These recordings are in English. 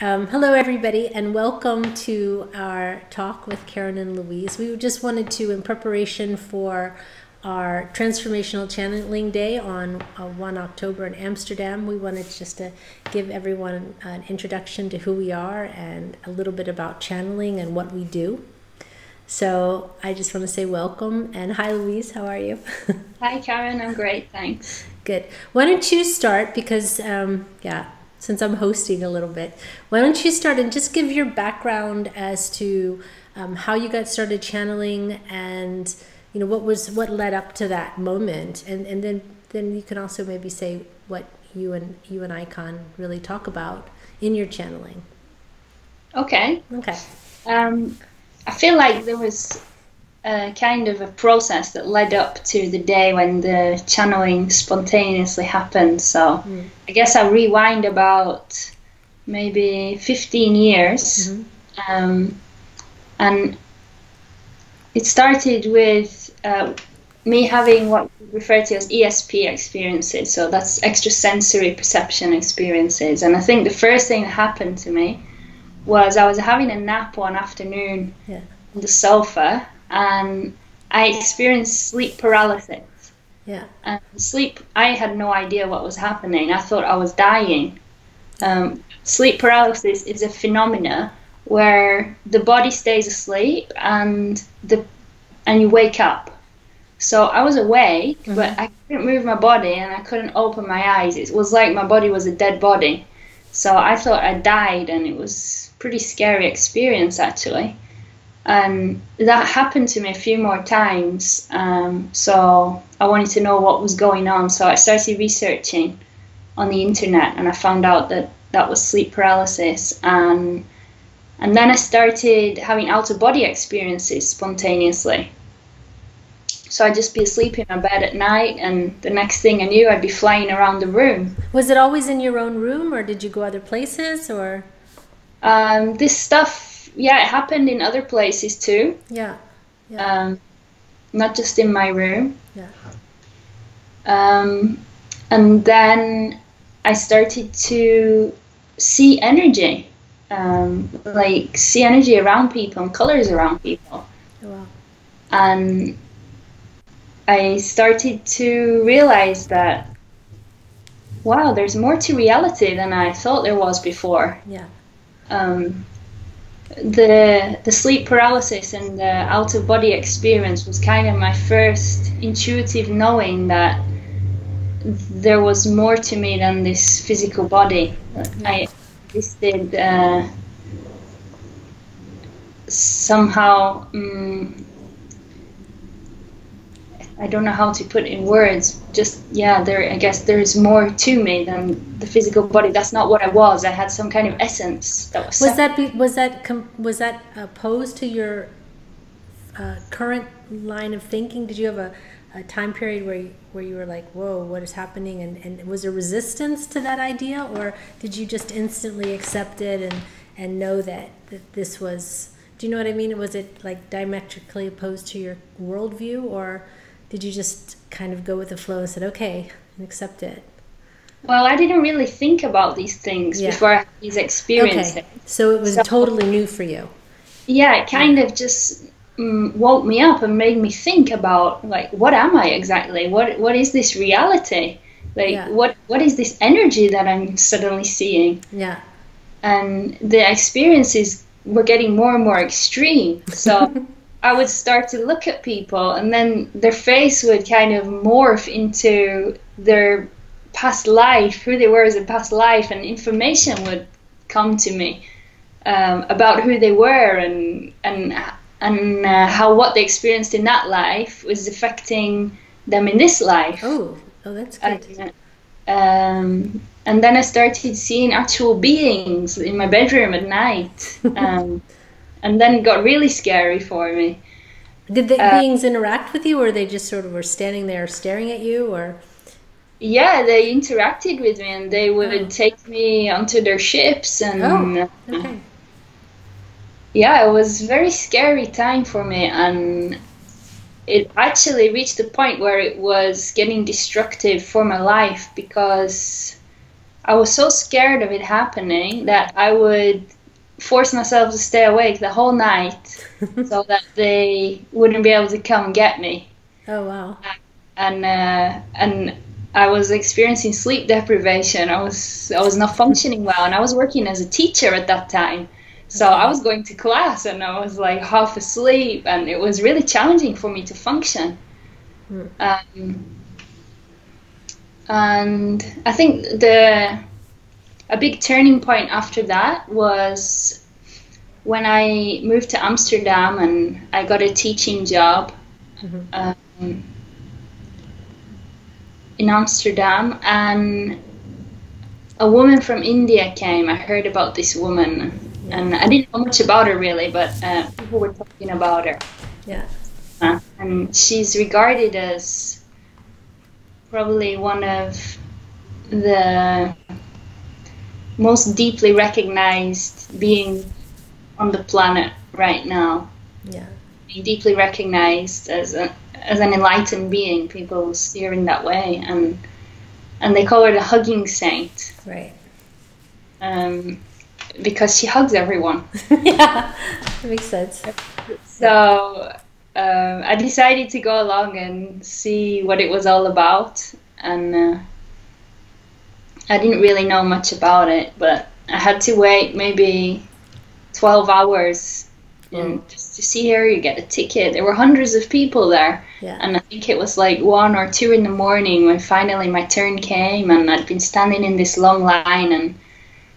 Hello everybody, and welcome to our talk with Karen and Louise. We just wanted to, in preparation for our Transformational Channeling Day on 1 October in Amsterdam, we wanted just to give everyone an introduction to who we are and a little bit about channeling and what we do. So I just want to say welcome, and hi Louise, how are you? Hi Karen, I'm great, thanks. Good. Why don't you start, because since I'm hosting a little bit, why don't you start and just give your background as to how you got started channeling, and you know what led up to that moment, and then you can also maybe say what you and Aikon really talk about in your channeling. Okay. Okay. I feel like there was a kind of a process that led up to the day when the channeling spontaneously happened. So I guess I rewind about maybe 15 years. And it started with me having what we refer to as ESP experiences. So that's extrasensory perception experiences. And I think the first thing that happened to me was I was having a nap one afternoon on the sofa, and I experienced sleep paralysis. Yeah. And sleep, I had no idea what was happening. I thought I was dying. Sleep paralysis is a phenomena where the body stays asleep and you wake up. So I was awake, but I couldn't move my body and I couldn't open my eyes. It was like my body was a dead body. So I thought I died, and it was a pretty scary experience actually. And that happened to me a few more times, so I wanted to know what was going on. So I started researching on the internet, and I found out that that was sleep paralysis. And then I started having out-of-body experiences spontaneously. So I'd just be asleep in my bed at night, and the next thing I knew, I'd be flying around the room. Was it always in your own room, or did you go other places, or? This stuff, it happened in other places too. Not just in my room. And then I started to see energy, like see energy around people and colors around people. Wow. And I started to realize that, wow, there's more to reality than I thought there was before. The sleep paralysis and the out-of-body experience was kind of my first intuitive knowing that there was more to me than this physical body. I existed somehow, I don't know how to put it in words, just, I guess there is more to me than the physical body. That's not what I was. I had some kind of essence that was... Was that opposed to your current line of thinking? Did you have a time period where you were like, whoa, what is happening? And was there resistance to that idea? Or did you just instantly accept it and know that this was... Do you know what I mean? Was it like diametrically opposed to your worldview, or... Did you just kind of go with the flow and said, okay, and accept it? Well, I didn't really think about these things before I had these experiences. Okay. So it was totally new for you. Yeah, it kind of just woke me up and made me think about, like, what am I exactly? What is this reality? Like, what is this energy that I'm suddenly seeing? Yeah. And the experiences were getting more and more extreme. So... I would start to look at people, and then their face would kind of morph into their past life, who they were as a past life, and information would come to me about who they were and how what they experienced in that life was affecting them in this life. Oh, that's good. And then I started seeing actual beings in my bedroom at night. And then it got really scary for me. Did the beings interact with you, or they just sort of were standing there staring at you, or? Yeah, they interacted with me, and they would take me onto their ships, and it was a very scary time for me, and it actually reached the point where it was getting destructive for my life, because I was so scared of it happening that I would force myself to stay awake the whole night so that they wouldn't be able to come and get me. Oh, wow. And I was experiencing sleep deprivation. I was not functioning well, and I was working as a teacher at that time. So I was going to class and I was like half asleep, and it was really challenging for me to function. And I think a big turning point after that was when I moved to Amsterdam and I got a teaching job. Mm-hmm. In Amsterdam, and a woman from India came. I heard about this woman, and I didn't know much about her really, but people were talking about her. Yeah. And she's regarded as probably one of the most deeply recognized beings on the planet right now. Yeah. Deeply recognized as an enlightened being. People see her in that way, and they call her the hugging saint, right? Because she hugs everyone. Yeah, that makes sense. So I decided to go along and see what it was all about, and I didn't really know much about it, but I had to wait maybe 12 hours and just to see her. You get a ticket. There were hundreds of people there. Yeah. And I think it was like 1 or 2 in the morning when finally my turn came, and I'd been standing in this long line, and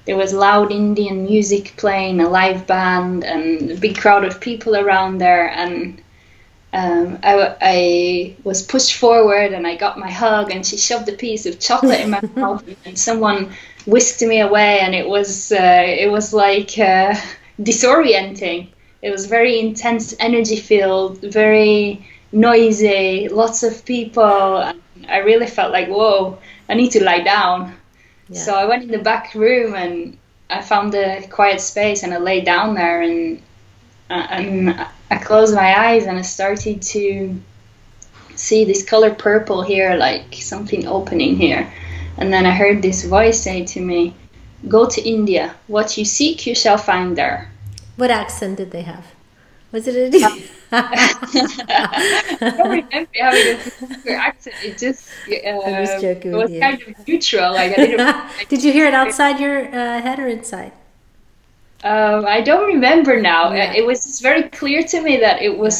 there was loud Indian music playing, a live band, and a big crowd of people around there. And I was pushed forward, and I got my hug, and she shoved a piece of chocolate in my mouth, and someone whisked me away, and it was like disorienting. It was very intense, energy field, very noisy, lots of people. And I really felt like, whoa, I need to lie down. Yeah. So I went in the back room and I found a quiet space, and I lay down there, and I closed my eyes, and I started to see this color purple here, like something opening here. And then I heard this voice say to me, "Go to India. What you seek, you shall find there." What accent did they have? Was it Indian? I don't remember having a particular accent. It just it was kind of neutral. Like, I didn't, did you hear it outside your head or inside? I don't remember now. Yeah. It was just very clear to me that it was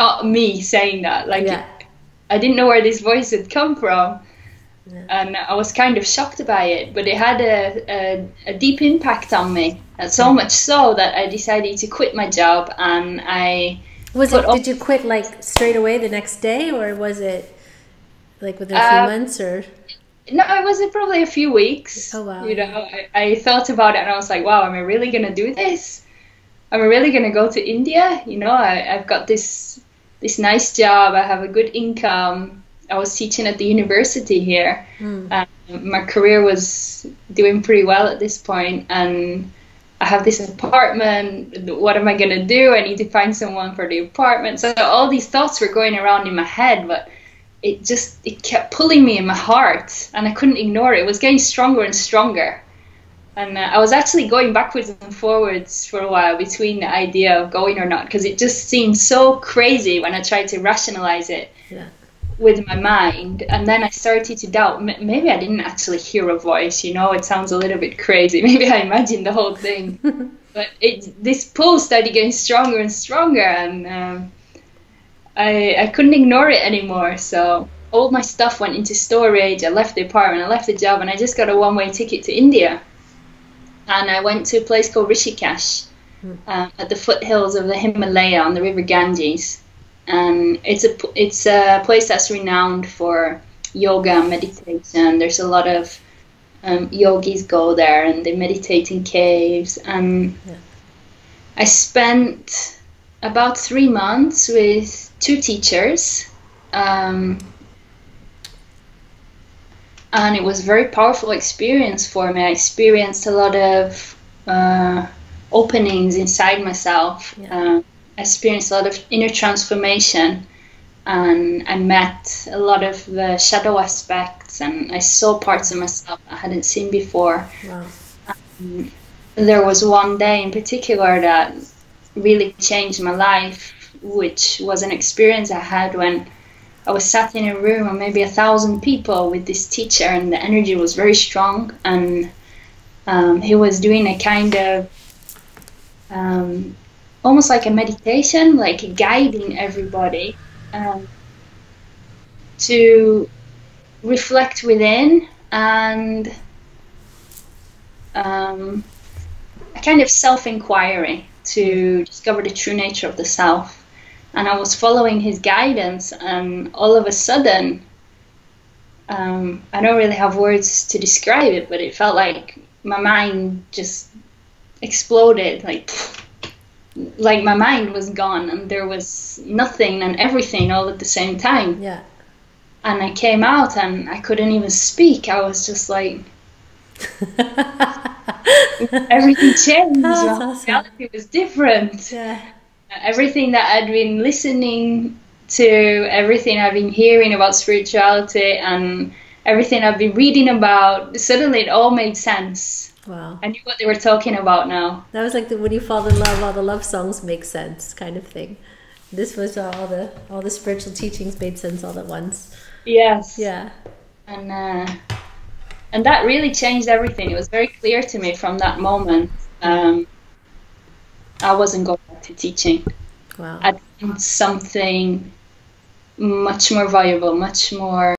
not me saying that. Like, yeah. I didn't know where this voice had come from. Yeah. And I was kind of shocked by it, but it had a deep impact on me, and so much so that I decided to quit my job. And I was it. Did you quit like straight away the next day, or was it like within a few months? Or no, it was probably a few weeks. Oh wow! You know, I thought about it, and I was like, wow, am I really gonna do this? Am I really gonna go to India? You know, I've got this nice job. I have a good income. I was teaching at the university here. My career was doing pretty well at this point, and I have this apartment. What am I going to do? I need to find someone for the apartment. So all these thoughts were going around in my head, but it kept pulling me in my heart, and I couldn't ignore it. It was getting stronger and stronger. And I was actually going backwards and forwards for a while between the idea of going or not, because it just seemed so crazy when I tried to rationalize it. Yeah. With my mind. And then I started to doubt, maybe I didn't actually hear a voice, you know, it sounds a little bit crazy, maybe I imagined the whole thing. But this pull started getting stronger and stronger, and I couldn't ignore it anymore. So all my stuff went into storage. I left the apartment, I left the job, and I just got a one-way ticket to India, and I went to a place called Rishikesh, at the foothills of the Himalaya on the river Ganges. And it's a place that's renowned for yoga and meditation. There's a lot of yogis go there, and they meditate in caves. And yeah. I spent about 3 months with 2 teachers. And it was a very powerful experience for me. I experienced a lot of openings inside myself. Yeah. I experienced a lot of inner transformation, and I met a lot of the shadow aspect connect, and I saw parts of myself I hadn't seen before. Wow. There was one day in particular that really changed my life, which was an experience I had when I was sat in a room of maybe 1,000 people with this teacher, and the energy was very strong, and he was doing a kind of almost like a meditation, like guiding everybody to reflect within, and a kind of self-inquiry to discover the true nature of the self. And I was following his guidance, and all of a sudden, I don't really have words to describe it, but it felt like my mind just exploded, like my mind was gone, and there was nothing and everything all at the same time. Yeah. And I came out, and I couldn't even speak. I was just like, everything changed. Awesome. Reality was different. Yeah. Everything that I'd been listening to, everything I've been hearing about spirituality, and everything I've been reading about, suddenly it all made sense. Wow. I knew what they were talking about now. That was like the, when you fall in love, all the love songs make sense kind of thing. This was all the spiritual teachings made sense all at once. Yes. Yeah. And that really changed everything. It was very clear to me from that moment. I wasn't going back to teaching. Wow. I found something much more valuable, much more